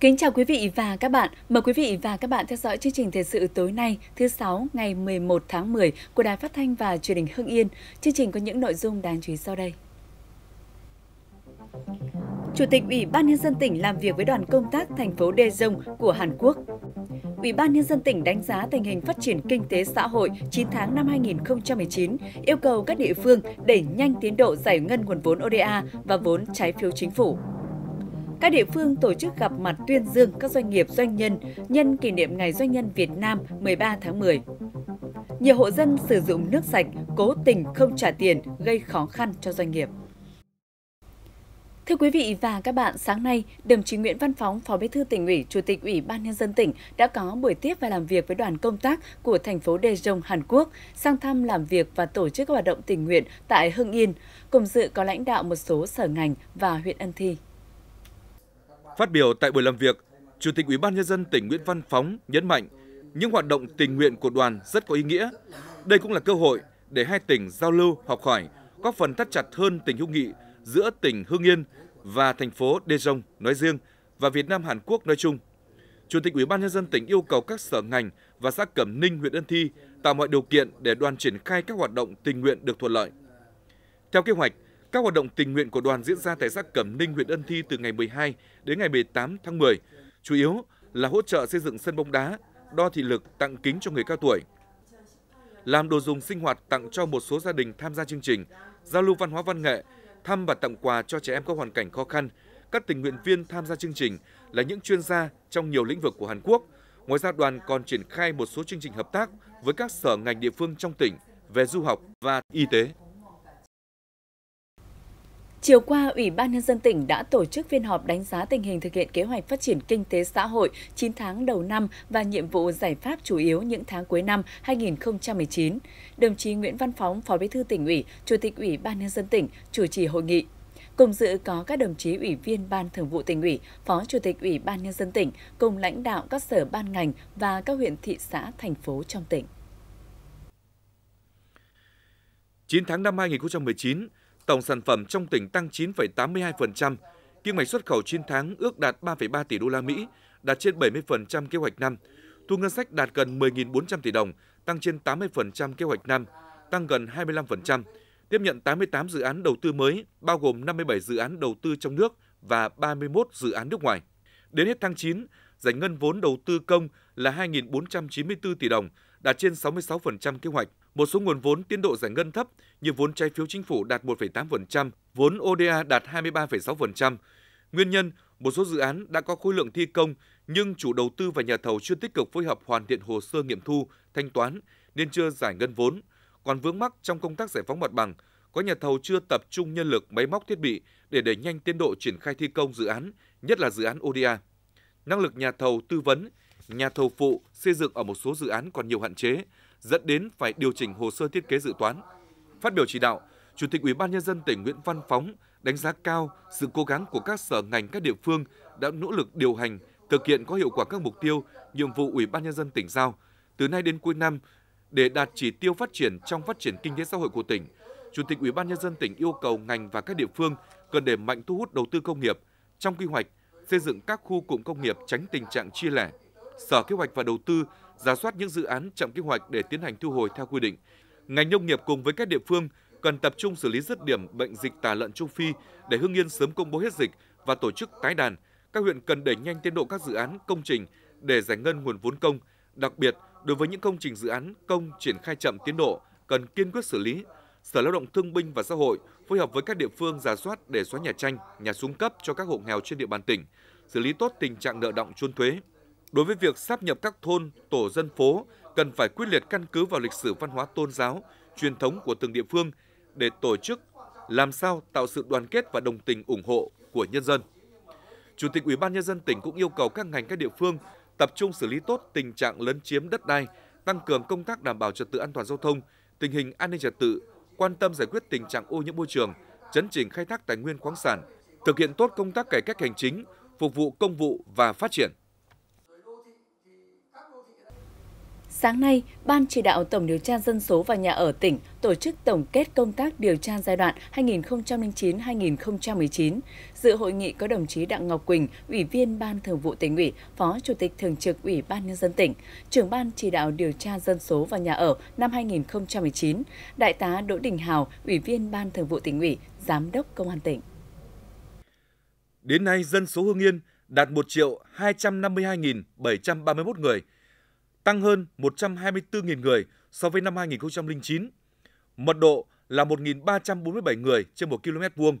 Kính chào quý vị và các bạn. Mời quý vị và các bạn theo dõi chương trình thời sự tối nay, thứ Sáu, ngày 11 tháng 10 của Đài Phát thanh và Truyền hình Hưng Yên. Chương trình có những nội dung đáng chú ý sau đây. Chủ tịch Ủy ban Nhân dân tỉnh làm việc với đoàn công tác thành phố Daejeon của Hàn Quốc. Ủy ban Nhân dân tỉnh đánh giá tình hình phát triển kinh tế xã hội 9 tháng năm 2019, yêu cầu các địa phương đẩy nhanh tiến độ giải ngân nguồn vốn ODA và vốn trái phiếu chính phủ. Các địa phương tổ chức gặp mặt tuyên dương các doanh nghiệp doanh nhân nhân kỷ niệm Ngày Doanh nhân Việt Nam 13 tháng 10. Nhiều hộ dân sử dụng nước sạch cố tình không trả tiền gây khó khăn cho doanh nghiệp. Thưa quý vị và các bạn, sáng nay, đồng chí Nguyễn Văn Phóng, Phó Bí thư Tỉnh ủy, Chủ tịch Ủy ban Nhân dân tỉnh đã có buổi tiếp và làm việc với đoàn công tác của thành phố Daejeon, Hàn Quốc, sang thăm làm việc và tổ chức các hoạt động tình nguyện tại Hưng Yên, cùng dự có lãnh đạo một số sở ngành và huyện Ân Thi. Phát biểu tại buổi làm việc, Chủ tịch Ủy ban Nhân dân tỉnh Nguyễn Văn Phóng nhấn mạnh những hoạt động tình nguyện của đoàn rất có ý nghĩa. Đây cũng là cơ hội để hai tỉnh giao lưu, học hỏi, góp phần thắt chặt hơn tình hữu nghị giữa tỉnh Hưng Yên và thành phố Daejeon nói riêng và Việt Nam Hàn Quốc nói chung. Chủ tịch Ủy ban Nhân dân tỉnh yêu cầu các sở ngành và xã Cẩm Ninh, huyện Ân Thi tạo mọi điều kiện để đoàn triển khai các hoạt động tình nguyện được thuận lợi. Theo kế hoạch, các hoạt động tình nguyện của đoàn diễn ra tại xã Cẩm Ninh, huyện Ân Thi từ ngày 12 đến ngày 18 tháng 10, chủ yếu là hỗ trợ xây dựng sân bóng đá, đo thị lực, tặng kính cho người cao tuổi, làm đồ dùng sinh hoạt tặng cho một số gia đình tham gia chương trình, giao lưu văn hóa văn nghệ, thăm và tặng quà cho trẻ em có hoàn cảnh khó khăn. Các tình nguyện viên tham gia chương trình là những chuyên gia trong nhiều lĩnh vực của Hàn Quốc. Ngoài ra, đoàn còn triển khai một số chương trình hợp tác với các sở ngành địa phương trong tỉnh về du học và y tế. Chiều qua, Ủy ban Nhân dân tỉnh đã tổ chức phiên họp đánh giá tình hình thực hiện kế hoạch phát triển kinh tế xã hội 9 tháng đầu năm và nhiệm vụ giải pháp chủ yếu những tháng cuối năm 2019. Đồng chí Nguyễn Văn Phóng, Phó Bí thư Tỉnh ủy, Chủ tịch Ủy ban Nhân dân tỉnh chủ trì hội nghị. Cùng dự có các đồng chí Ủy viên Ban Thường vụ Tỉnh ủy, Phó Chủ tịch Ủy ban Nhân dân tỉnh, cùng lãnh đạo các sở ban ngành và các huyện, thị xã, thành phố trong tỉnh. 9 tháng năm 2019, tổng sản phẩm trong tỉnh tăng 9,82%, kim ngạch xuất khẩu 9 tháng ước đạt 3,3 tỷ đô la Mỹ, đạt trên 70% kế hoạch năm. Thu ngân sách đạt gần 10.400 tỷ đồng, tăng trên 80% kế hoạch năm, tăng gần 25%. Tiếp nhận 88 dự án đầu tư mới, bao gồm 57 dự án đầu tư trong nước và 31 dự án nước ngoài. Đến hết tháng 9, giải ngân vốn đầu tư công là 2.494 tỷ đồng, đạt trên 66% kế hoạch. Một số nguồn vốn tiến độ giải ngân thấp như vốn trái phiếu chính phủ đạt 1,8%, vốn ODA đạt 23,6%. Nguyên nhân, một số dự án đã có khối lượng thi công nhưng chủ đầu tư và nhà thầu chưa tích cực phối hợp hoàn thiện hồ sơ nghiệm thu, thanh toán nên chưa giải ngân vốn. Còn vướng mắc trong công tác giải phóng mặt bằng, có nhà thầu chưa tập trung nhân lực, máy móc, thiết bị để đẩy nhanh tiến độ triển khai thi công dự án, nhất là dự án ODA. Năng lực nhà thầu tư vấn, nhà thầu phụ xây dựng ở một số dự án còn nhiều hạn chế, dẫn đến phải điều chỉnh hồ sơ thiết kế dự toán. Phát biểu chỉ đạo, Chủ tịch Ủy ban Nhân dân tỉnh Nguyễn Văn Phóng đánh giá cao sự cố gắng của các sở ngành, các địa phương đã nỗ lực điều hành, thực hiện có hiệu quả các mục tiêu, nhiệm vụ Ủy ban Nhân dân tỉnh giao. Từ nay đến cuối năm, để đạt chỉ tiêu phát triển trong phát triển kinh tế xã hội của tỉnh, Chủ tịch Ủy ban Nhân dân tỉnh yêu cầu ngành và các địa phương cần đẩy mạnh thu hút đầu tư công nghiệp trong quy hoạch, xây dựng các khu cụm công nghiệp tránh tình trạng chia lẻ. Sở Kế hoạch và Đầu tư rà soát những dự án chậm kế hoạch để tiến hành thu hồi theo quy định. Ngành nông nghiệp cùng với các địa phương cần tập trung xử lý dứt điểm bệnh dịch tả lợn châu Phi để Hưng Yên sớm công bố hết dịch và tổ chức tái đàn. Các huyện cần đẩy nhanh tiến độ các dự án công trình để giải ngân nguồn vốn công. Đặc biệt, đối với những công trình dự án công triển khai chậm tiến độ, cần kiên quyết xử lý. Sở Lao động Thương binh và Xã hội phối hợp với các địa phương rà soát để xóa nhà tranh, nhà xuống cấp cho các hộ nghèo trên địa bàn tỉnh, xử lý tốt tình trạng nợ đọng trốn thuế. Đối với việc sáp nhập các thôn, tổ dân phố, cần phải quyết liệt căn cứ vào lịch sử văn hóa tôn giáo, truyền thống của từng địa phương để tổ chức, làm sao tạo sự đoàn kết và đồng tình ủng hộ của nhân dân. Chủ tịch Ủy ban Nhân dân tỉnh cũng yêu cầu các ngành, các địa phương tập trung xử lý tốt tình trạng lấn chiếm đất đai, tăng cường công tác đảm bảo trật tự an toàn giao thông, tình hình an ninh trật tự, quan tâm giải quyết tình trạng ô nhiễm môi trường, chấn chỉnh khai thác tài nguyên khoáng sản, thực hiện tốt công tác cải cách hành chính, phục vụ công vụ và phát triển. Sáng nay, Ban chỉ đạo Tổng điều tra dân số và nhà ở tỉnh tổ chức tổng kết công tác điều tra giai đoạn 2009-2019. Dự hội nghị có đồng chí Đặng Ngọc Quỳnh, Ủy viên Ban Thường vụ Tỉnh ủy, Phó Chủ tịch Thường trực Ủy ban Nhân dân tỉnh, trưởng Ban chỉ đạo điều tra dân số và nhà ở năm 2019, Đại tá Đỗ Đình Hào, Ủy viên Ban Thường vụ Tỉnh ủy, Giám đốc Công an tỉnh. Đến nay, dân số Hưng Yên đạt 1.252.731 người, tăng hơn 124.000 người so với năm 2009. Mật độ là 1.347 người trên 1 km vuông.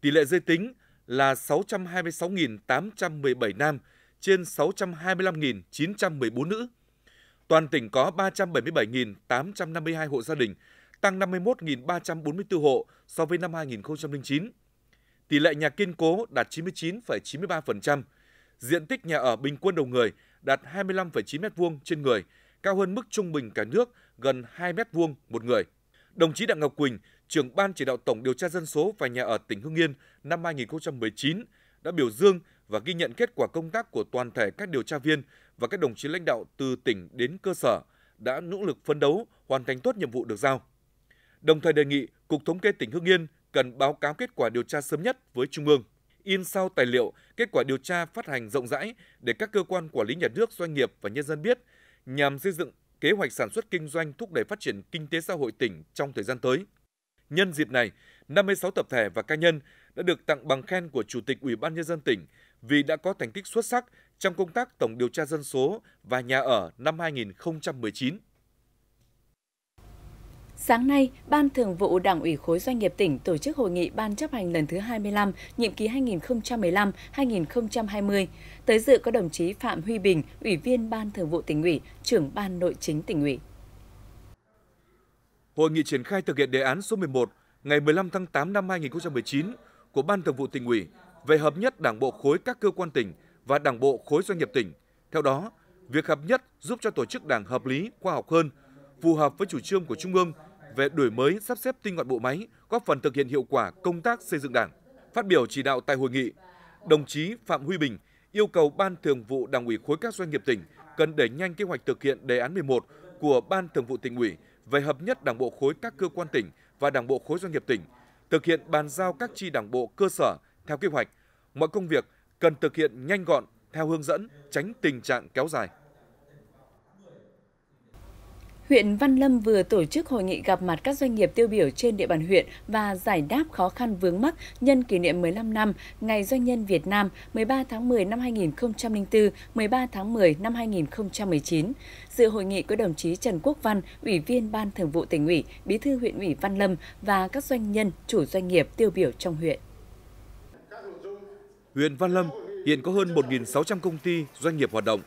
Tỷ lệ giới tính là 626.817 nam trên 625.914 nữ. Toàn tỉnh có 377.852 hộ gia đình, tăng 51.344 hộ so với năm 2009. Tỷ lệ nhà kiên cố đạt 99,93%. Diện tích nhà ở bình quân đầu người đạt 25,9 m2 trên người, cao hơn mức trung bình cả nước gần 2 m2 một người. Đồng chí Đặng Ngọc Quỳnh, trưởng Ban chỉ đạo Tổng điều tra dân số và nhà ở tỉnh Hưng Yên năm 2019 đã biểu dương và ghi nhận kết quả công tác của toàn thể các điều tra viên và các đồng chí lãnh đạo từ tỉnh đến cơ sở đã nỗ lực phấn đấu hoàn thành tốt nhiệm vụ được giao. Đồng thời đề nghị Cục Thống kê tỉnh Hưng Yên cần báo cáo kết quả điều tra sớm nhất với Trung ương, in sao tài liệu, kết quả điều tra phát hành rộng rãi để các cơ quan quản lý nhà nước, doanh nghiệp và nhân dân biết, nhằm xây dựng kế hoạch sản xuất kinh doanh thúc đẩy phát triển kinh tế xã hội tỉnh trong thời gian tới. Nhân dịp này, 56 tập thể và cá nhân đã được tặng bằng khen của Chủ tịch Ủy ban Nhân dân tỉnh vì đã có thành tích xuất sắc trong công tác tổng điều tra dân số và nhà ở năm 2019. Sáng nay, Ban Thường vụ Đảng ủy khối doanh nghiệp tỉnh tổ chức hội nghị Ban chấp hành lần thứ 25, nhiệm kỳ 2015-2020. Tới dự có đồng chí Phạm Huy Bình, Ủy viên Ban Thường vụ Tỉnh ủy, trưởng Ban Nội chính Tỉnh ủy. Hội nghị triển khai thực hiện đề án số 11 ngày 15 tháng 8 năm 2019 của Ban Thường vụ Tỉnh ủy về hợp nhất Đảng bộ khối các cơ quan tỉnh và Đảng bộ khối doanh nghiệp tỉnh. Theo đó, việc hợp nhất giúp cho tổ chức Đảng hợp lý, khoa học hơn, phù hợp với chủ trương của Trung ương về đổi mới, sắp xếp tinh gọn bộ máy, góp phần thực hiện hiệu quả công tác xây dựng Đảng. Phát biểu chỉ đạo tại hội nghị, đồng chí Phạm Huy Bình yêu cầu Ban Thường vụ Đảng ủy khối các doanh nghiệp tỉnh cần đẩy nhanh kế hoạch thực hiện đề án 11 của Ban Thường vụ Tỉnh ủy về hợp nhất Đảng bộ khối các cơ quan tỉnh và Đảng bộ khối doanh nghiệp tỉnh, thực hiện bàn giao các chi Đảng bộ cơ sở theo kế hoạch. Mọi công việc cần thực hiện nhanh gọn theo hướng dẫn, tránh tình trạng kéo dài. Huyện Văn Lâm vừa tổ chức hội nghị gặp mặt các doanh nghiệp tiêu biểu trên địa bàn huyện và giải đáp khó khăn vướng mắc nhân kỷ niệm 15 năm Ngày Doanh nhân Việt Nam 13 tháng 10 năm 2004, 13 tháng 10 năm 2019. Dự hội nghị có đồng chí Trần Quốc Văn, Ủy viên Ban Thường vụ Tỉnh ủy, Bí thư huyện ủy Văn Lâm và các doanh nhân, chủ doanh nghiệp tiêu biểu trong huyện. Huyện Văn Lâm hiện có hơn 1.600 công ty, doanh nghiệp hoạt động.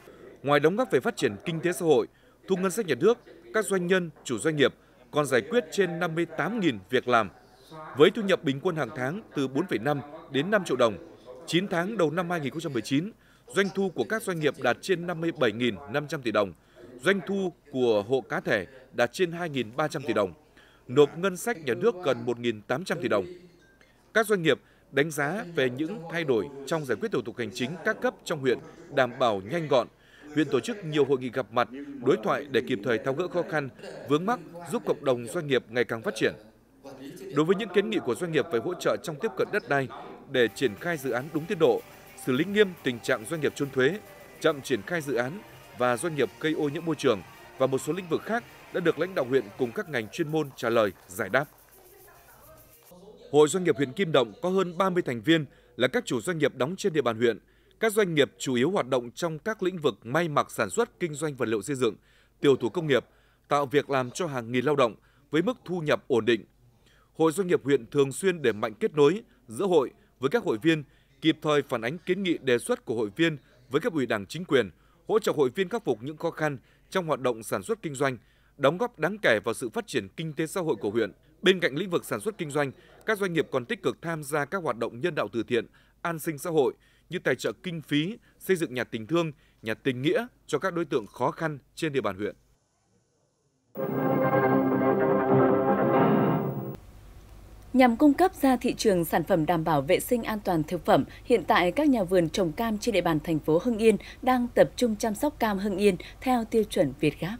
Ngoài đóng góp về phát triển kinh tế xã hội, thu ngân sách nhà nước, các doanh nhân, chủ doanh nghiệp còn giải quyết trên 58.000 việc làm, với thu nhập bình quân hàng tháng từ 4,5 đến 5 triệu đồng. 9 tháng đầu năm 2019, doanh thu của các doanh nghiệp đạt trên 57.500 tỷ đồng, doanh thu của hộ cá thể đạt trên 2.300 tỷ đồng, nộp ngân sách nhà nước gần 1.800 tỷ đồng. Các doanh nghiệp đánh giá về những thay đổi trong giải quyết thủ tục hành chính các cấp trong huyện đảm bảo nhanh gọn. Huyện tổ chức nhiều hội nghị gặp mặt, đối thoại để kịp thời tháo gỡ khó khăn, vướng mắc, giúp cộng đồng doanh nghiệp ngày càng phát triển. Đối với những kiến nghị của doanh nghiệp về hỗ trợ trong tiếp cận đất đai để triển khai dự án đúng tiến độ, xử lý nghiêm tình trạng doanh nghiệp trốn thuế, chậm triển khai dự án và doanh nghiệp gây ô nhiễm môi trường và một số lĩnh vực khác đã được lãnh đạo huyện cùng các ngành chuyên môn trả lời, giải đáp. Hội Doanh nghiệp huyện Kim Động có hơn 30 thành viên là các chủ doanh nghiệp đóng trên địa bàn huyện. Các doanh nghiệp chủ yếu hoạt động trong các lĩnh vực may mặc, sản xuất, kinh doanh vật liệu xây dựng, tiểu thủ công nghiệp, tạo việc làm cho hàng nghìn lao động với mức thu nhập ổn định. Hội Doanh nghiệp huyện thường xuyên đẩy mạnh kết nối giữa hội với các hội viên, kịp thời phản ánh kiến nghị đề xuất của hội viên với cấp ủy Đảng, chính quyền, hỗ trợ hội viên khắc phục những khó khăn trong hoạt động sản xuất kinh doanh, đóng góp đáng kể vào sự phát triển kinh tế xã hội của huyện. Bên cạnh lĩnh vực sản xuất kinh doanh, các doanh nghiệp còn tích cực tham gia các hoạt động nhân đạo từ thiện, an sinh xã hội, như tài trợ kinh phí, xây dựng nhà tình thương, nhà tình nghĩa cho các đối tượng khó khăn trên địa bàn huyện. Nhằm cung cấp ra thị trường sản phẩm đảm bảo vệ sinh an toàn thực phẩm, hiện tại các nhà vườn trồng cam trên địa bàn thành phố Hưng Yên đang tập trung chăm sóc cam Hưng Yên theo tiêu chuẩn VietGAP.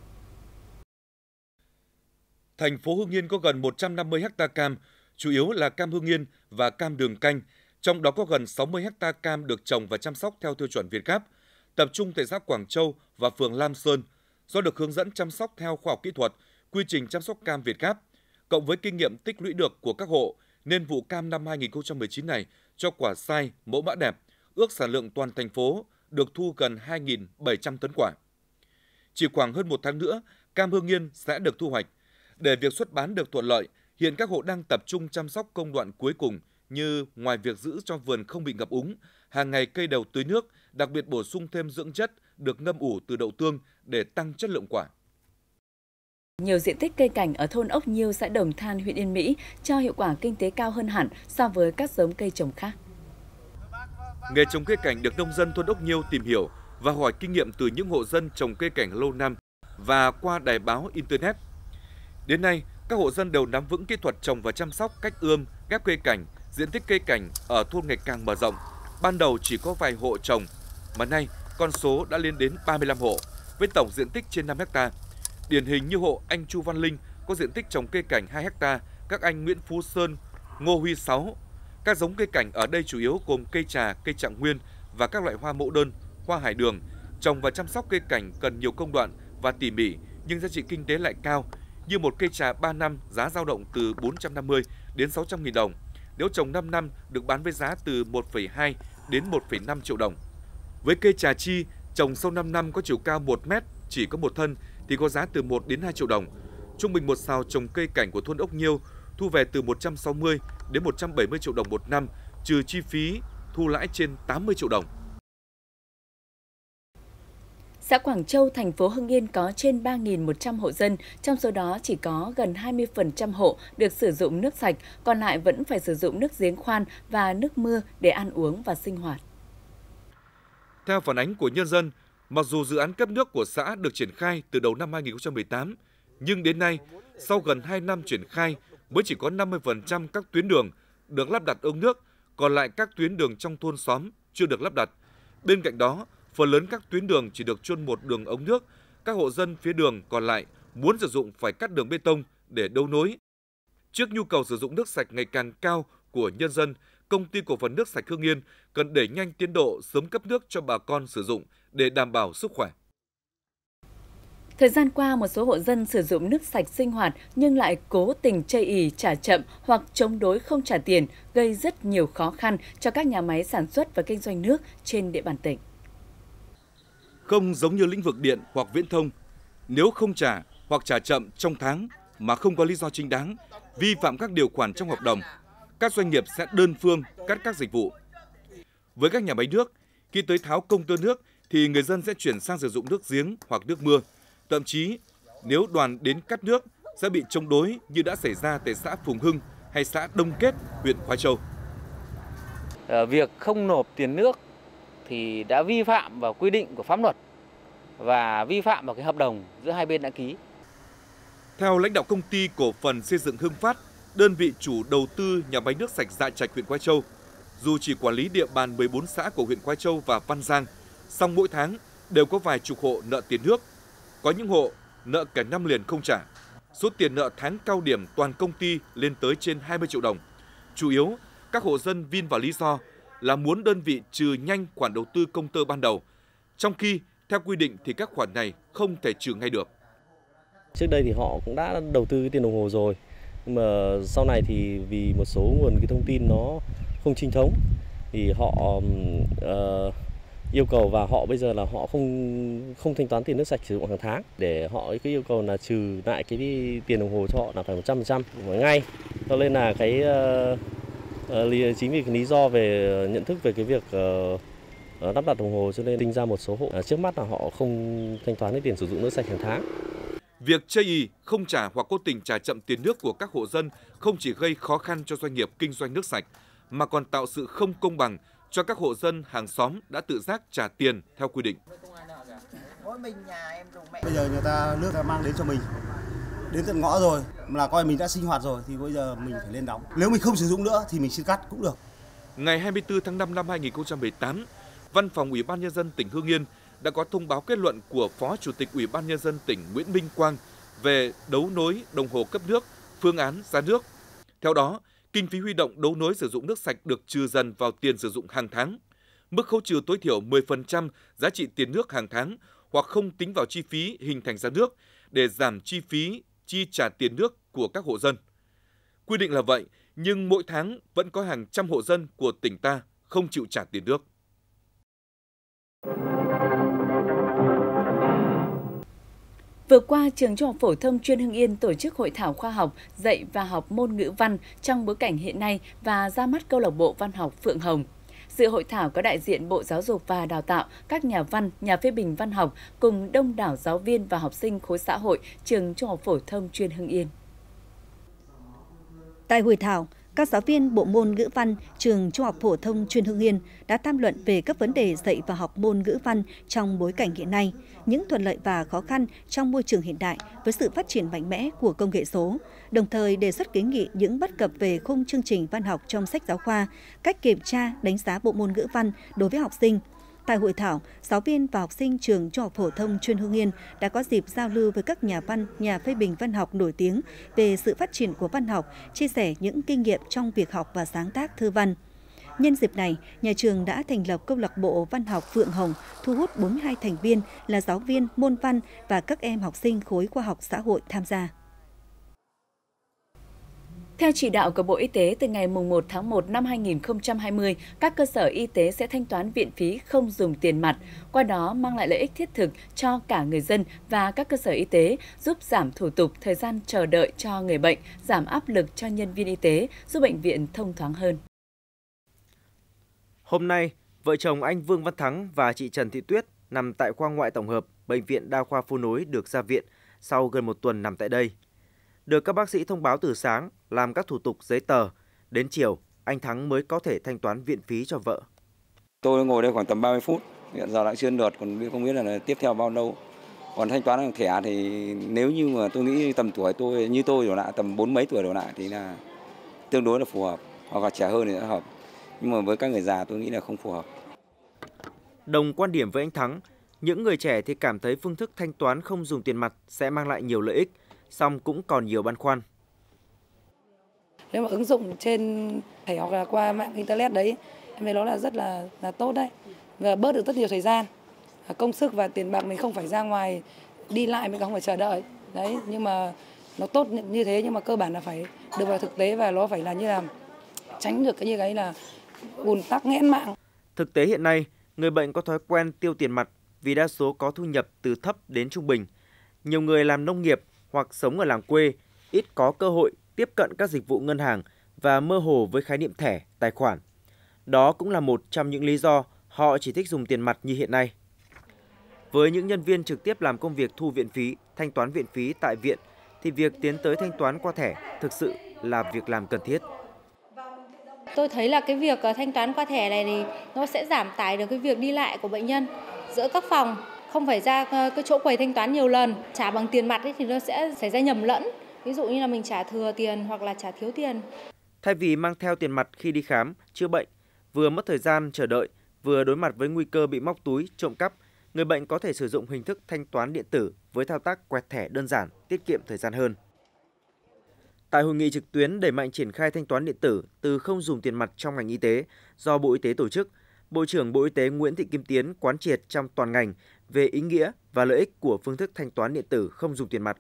thành phố Hưng Yên có gần 150 ha cam, chủ yếu là cam Hưng Yên và cam đường canh, trong đó có gần 60 ha cam được trồng và chăm sóc theo tiêu chuẩn VietGAP, tập trung tại xã Quảng Châu và phường Lam Sơn, do được hướng dẫn chăm sóc theo khoa học kỹ thuật, quy trình chăm sóc cam VietGAP, cộng với kinh nghiệm tích lũy được của các hộ, nên vụ cam năm 2019 này cho quả sai mẫu mã đẹp, ước sản lượng toàn thành phố được thu gần 2.700 tấn quả. Chỉ khoảng hơn một tháng nữa, cam Hưng Yên sẽ được thu hoạch. Để việc xuất bán được thuận lợi, hiện các hộ đang tập trung chăm sóc công đoạn cuối cùng như ngoài việc giữ cho vườn không bị ngập úng, hàng ngày cây đầu tưới nước, đặc biệt bổ sung thêm dưỡng chất được ngâm ủ từ đậu tương để tăng chất lượng quả. Nhiều diện tích cây cảnh ở thôn Ốc Nhiêu, xã Đồng Than, huyện Yên Mỹ cho hiệu quả kinh tế cao hơn hẳn so với các giống cây trồng khác. Nghề trồng cây cảnh được nông dân thôn Ốc Nhiêu tìm hiểu và hỏi kinh nghiệm từ những hộ dân trồng cây cảnh lâu năm và qua đài báo Internet. Đến nay, các hộ dân đều nắm vững kỹ thuật trồng và chăm sóc, cách ươm, ghép cây cảnh. Diện tích cây cảnh ở thôn ngày càng mở rộng. Ban đầu chỉ có vài hộ trồng, mà nay con số đã lên đến 35 hộ, với tổng diện tích trên 5 ha. Điển hình như hộ anh Chu Văn Linh có diện tích trồng cây cảnh 2 ha, các anh Nguyễn Phú Sơn, Ngô Huy Sáu. Các giống cây cảnh ở đây chủ yếu gồm cây trà, cây trạng nguyên và các loại hoa mẫu đơn, hoa hải đường. Trồng và chăm sóc cây cảnh cần nhiều công đoạn và tỉ mỉ, nhưng giá trị kinh tế lại cao. Như một cây trà 3 năm giá dao động từ 450 đến 600.000 đồng. Nếu trồng 5 năm được bán với giá từ 1,2 đến 1,5 triệu đồng. Với cây trà chi, trồng sau 5 năm có chiều cao 1 mét, chỉ có một thân thì có giá từ 1 đến 2 triệu đồng. Trung bình một sào trồng cây cảnh của thôn Ốc Nhiêu thu về từ 160 đến 170 triệu đồng một năm, trừ chi phí thu lãi trên 80 triệu đồng. Xã Quảng Châu, thành phố Hưng Yên có trên 3.100 hộ dân, trong số đó chỉ có gần 20% hộ được sử dụng nước sạch, còn lại vẫn phải sử dụng nước giếng khoan và nước mưa để ăn uống và sinh hoạt. Theo phản ánh của nhân dân, mặc dù dự án cấp nước của xã được triển khai từ đầu năm 2018, nhưng đến nay, sau gần 2 năm triển khai, mới chỉ có 50% các tuyến đường được lắp đặt ống nước, còn lại các tuyến đường trong thôn xóm chưa được lắp đặt. Bên cạnh đó, phần lớn các tuyến đường chỉ được chôn một đường ống nước, các hộ dân phía đường còn lại muốn sử dụng phải cắt đường bê tông để đấu nối. Trước nhu cầu sử dụng nước sạch ngày càng cao của nhân dân, Công ty Cổ phần Nước Sạch Hưng Yên cần đẩy nhanh tiến độ sớm cấp nước cho bà con sử dụng để đảm bảo sức khỏe. Thời gian qua, một số hộ dân sử dụng nước sạch sinh hoạt nhưng lại cố tình chây ỳ trả chậm hoặc chống đối không trả tiền, gây rất nhiều khó khăn cho các nhà máy sản xuất và kinh doanh nước trên địa bàn tỉnh. Không giống như lĩnh vực điện hoặc viễn thông, nếu không trả hoặc trả chậm trong tháng mà không có lý do chính đáng, vi phạm các điều khoản trong hợp đồng, các doanh nghiệp sẽ đơn phương cắt các dịch vụ. Với các nhà máy nước, khi tới tháo công tơ nước thì người dân sẽ chuyển sang sử dụng nước giếng hoặc nước mưa. Thậm chí, nếu đoàn đến cắt nước sẽ bị chống đối như đã xảy ra tại xã Phùng Hưng hay xã Đông Kết, huyện Khoái Châu. Việc không nộp tiền nước thì đã vi phạm vào quy định của pháp luật và vi phạm vào cái hợp đồng giữa hai bên đã ký. Theo lãnh đạo Công ty Cổ phần Xây dựng Hưng Phát, đơn vị chủ đầu tư nhà máy nước sạch Dạ Trạch, huyện Khoái Châu, dù chỉ quản lý địa bàn 14 xã của huyện Khoái Châu và Văn Giang, song mỗi tháng đều có vài chục hộ nợ tiền nước. Có những hộ nợ cả năm liền không trả. Số tiền nợ tháng cao điểm toàn công ty lên tới trên 20 triệu đồng. Chủ yếu, các hộ dân vin vào lý do là muốn đơn vị trừ nhanh khoản đầu tư công tơ ban đầu, trong khi theo quy định thì các khoản này không thể trừ ngay được. Trước đây thì họ cũng đã đầu tư tiền đồng hồ rồi, nhưng mà sau này thì vì một số nguồn cái thông tin nó không chính thống thì họ yêu cầu và họ bây giờ là họ không thanh toán tiền nước sạch sử dụng hàng tháng, để họ cái yêu cầu là trừ lại cái tiền đồng hồ cho họ là phải 100% mỗi ngày. Cho nên là cái chính vì cái lý do về nhận thức về cái việc lắp đặt đồng hồ cho nên sinh ra một số hộ trước mắt là họ không thanh toán cái tiền sử dụng nước sạch hàng tháng. Việc chây ỳ, không trả hoặc cố tình trả chậm tiền nước của các hộ dân không chỉ gây khó khăn cho doanh nghiệp kinh doanh nước sạch mà còn tạo sự không công bằng cho các hộ dân hàng xóm đã tự giác trả tiền theo quy định. Bây giờ người ta nước ta mang đến cho mình đến tận ngõ rồi, là coi mình đã sinh hoạt rồi thì bây giờ mình phải lên đóng. Nếu mình không sử dụng nữa thì mình xin cắt cũng được. Ngày 24 tháng 5 năm 2018, Văn phòng Ủy ban Nhân dân tỉnh Hưng Yên đã có thông báo kết luận của Phó Chủ tịch Ủy ban Nhân dân tỉnh Nguyễn Minh Quang về đấu nối đồng hồ cấp nước, phương án giá nước. Theo đó, kinh phí huy động đấu nối sử dụng nước sạch được trừ dần vào tiền sử dụng hàng tháng. Mức khấu trừ tối thiểu 10% giá trị tiền nước hàng tháng hoặc không tính vào chi phí hình thành giá nước để giảm chi phí chi trả tiền nước của các hộ dân. Quy định là vậy, nhưng mỗi tháng vẫn có hàng trăm hộ dân của tỉnh ta không chịu trả tiền nước. Vừa qua, Trường Trung học Phổ thông chuyên Hưng Yên tổ chức hội thảo khoa học dạy và học môn ngữ văn trong bối cảnh hiện nay và ra mắt câu lạc bộ văn học Phượng Hồng. Dự hội thảo có đại diện Bộ Giáo dục và Đào tạo, các nhà văn, nhà phê bình văn học cùng đông đảo giáo viên và học sinh khối xã hội Trường Trung học Phổ thông chuyên Hưng Yên. Tại hội thảo, các giáo viên bộ môn ngữ văn Trường Trung học Phổ thông chuyên Hưng Yên đã tham luận về các vấn đề dạy và học môn ngữ văn trong bối cảnh hiện nay, những thuận lợi và khó khăn trong môi trường hiện đại với sự phát triển mạnh mẽ của công nghệ số, đồng thời đề xuất kiến nghị những bất cập về khung chương trình văn học trong sách giáo khoa, cách kiểm tra, đánh giá bộ môn ngữ văn đối với học sinh. Tại hội thảo, giáo viên và học sinh Trường Trung học Phổ thông chuyên Hưng Yên đã có dịp giao lưu với các nhà văn, nhà phê bình văn học nổi tiếng về sự phát triển của văn học, chia sẻ những kinh nghiệm trong việc học và sáng tác thơ văn. Nhân dịp này, nhà trường đã thành lập câu lạc bộ văn học Phượng Hồng, thu hút 42 thành viên là giáo viên, môn văn và các em học sinh khối khoa học xã hội tham gia. Theo chỉ đạo của Bộ Y tế, từ ngày 1 tháng 1 năm 2020, các cơ sở y tế sẽ thanh toán viện phí không dùng tiền mặt, qua đó mang lại lợi ích thiết thực cho cả người dân và các cơ sở y tế, giúp giảm thủ tục thời gian chờ đợi cho người bệnh, giảm áp lực cho nhân viên y tế, giúp bệnh viện thông thoáng hơn. Hôm nay, vợ chồng anh Vương Văn Thắng và chị Trần Thị Tuyết nằm tại khoa ngoại tổng hợp Bệnh viện Đa khoa Phố Nối được ra viện sau gần một tuần nằm tại đây. Được các bác sĩ thông báo từ sáng, làm các thủ tục giấy tờ, đến chiều anh Thắng mới có thể thanh toán viện phí cho vợ. Tôi ngồi đây khoảng tầm 30 phút, hiện giờ lại chưa lượt, còn không biết là tiếp theo bao lâu. Còn thanh toán bằng thẻ thì nếu như mà tôi nghĩ tầm tuổi tôi, như tôi đổ lại tầm 40 mấy tuổi đổ lại thì là tương đối là phù hợp, hoặc là trẻ hơn thì sẽ hợp. Nhưng mà với các người già tôi nghĩ là không phù hợp. Đồng quan điểm với anh Thắng, những người trẻ thì cảm thấy phương thức thanh toán không dùng tiền mặt sẽ mang lại nhiều lợi ích, song cũng còn nhiều băn khoăn. Nếu mà ứng dụng trên thẻ hoặc là qua mạng internet đấy, em thấy nó là rất là tốt đấy, và bớt được rất nhiều thời gian, công sức và tiền bạc, mình không phải ra ngoài đi lại, mình không phải chờ đợi đấy. Nhưng mà nó tốt như thế, nhưng mà cơ bản là phải được vào thực tế và nó phải là như là tránh được cái là ùn tắc nghẽn mạng. Thực tế hiện nay, người bệnh có thói quen tiêu tiền mặt vì đa số có thu nhập từ thấp đến trung bình. Nhiều người làm nông nghiệp hoặc sống ở làng quê ít có cơ hội tiếp cận các dịch vụ ngân hàng và mơ hồ với khái niệm thẻ, tài khoản. Đó cũng là một trong những lý do họ chỉ thích dùng tiền mặt như hiện nay. Với những nhân viên trực tiếp làm công việc thu viện phí, thanh toán viện phí tại viện, thì việc tiến tới thanh toán qua thẻ thực sự là việc làm cần thiết. Tôi thấy là cái việc thanh toán qua thẻ này thì nó sẽ giảm tải được cái việc đi lại của bệnh nhân giữa các phòng, không phải ra cái chỗ quầy thanh toán nhiều lần. Trả bằng tiền mặt ấy thì nó sẽ xảy ra nhầm lẫn, ví dụ như là mình trả thừa tiền hoặc là trả thiếu tiền. Thay vì mang theo tiền mặt khi đi khám, chữa bệnh, vừa mất thời gian chờ đợi, vừa đối mặt với nguy cơ bị móc túi, trộm cắp, người bệnh có thể sử dụng hình thức thanh toán điện tử với thao tác quẹt thẻ đơn giản, tiết kiệm thời gian hơn. Tại hội nghị trực tuyến đẩy mạnh triển khai thanh toán điện tử từ không dùng tiền mặt trong ngành y tế do Bộ Y tế tổ chức, Bộ trưởng Bộ Y tế Nguyễn Thị Kim Tiến quán triệt trong toàn ngành về ý nghĩa và lợi ích của phương thức thanh toán điện tử không dùng tiền mặt,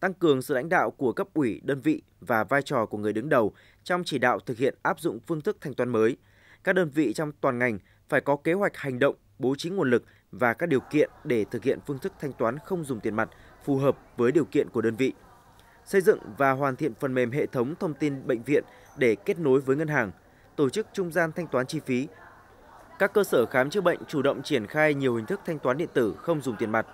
tăng cường sự lãnh đạo của cấp ủy, đơn vị và vai trò của người đứng đầu trong chỉ đạo thực hiện áp dụng phương thức thanh toán mới. Các đơn vị trong toàn ngành phải có kế hoạch hành động, bố trí nguồn lực và các điều kiện để thực hiện phương thức thanh toán không dùng tiền mặt phù hợp với điều kiện của đơn vị. Xây dựng và hoàn thiện phần mềm hệ thống thông tin bệnh viện để kết nối với ngân hàng, tổ chức trung gian thanh toán chi phí. Các cơ sở khám chữa bệnh chủ động triển khai nhiều hình thức thanh toán điện tử không dùng tiền mặt.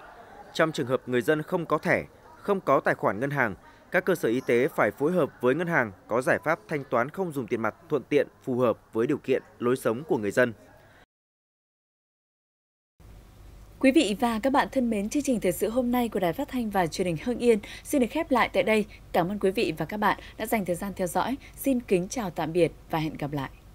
Trong trường hợp người dân không có thẻ, không có tài khoản ngân hàng, các cơ sở y tế phải phối hợp với ngân hàng có giải pháp thanh toán không dùng tiền mặt thuận tiện, phù hợp với điều kiện, lối sống của người dân. Quý vị và các bạn thân mến, chương trình thời sự hôm nay của Đài Phát thanh và Truyền hình Hưng Yên xin được khép lại tại đây. Cảm ơn quý vị và các bạn đã dành thời gian theo dõi. Xin kính chào tạm biệt và hẹn gặp lại.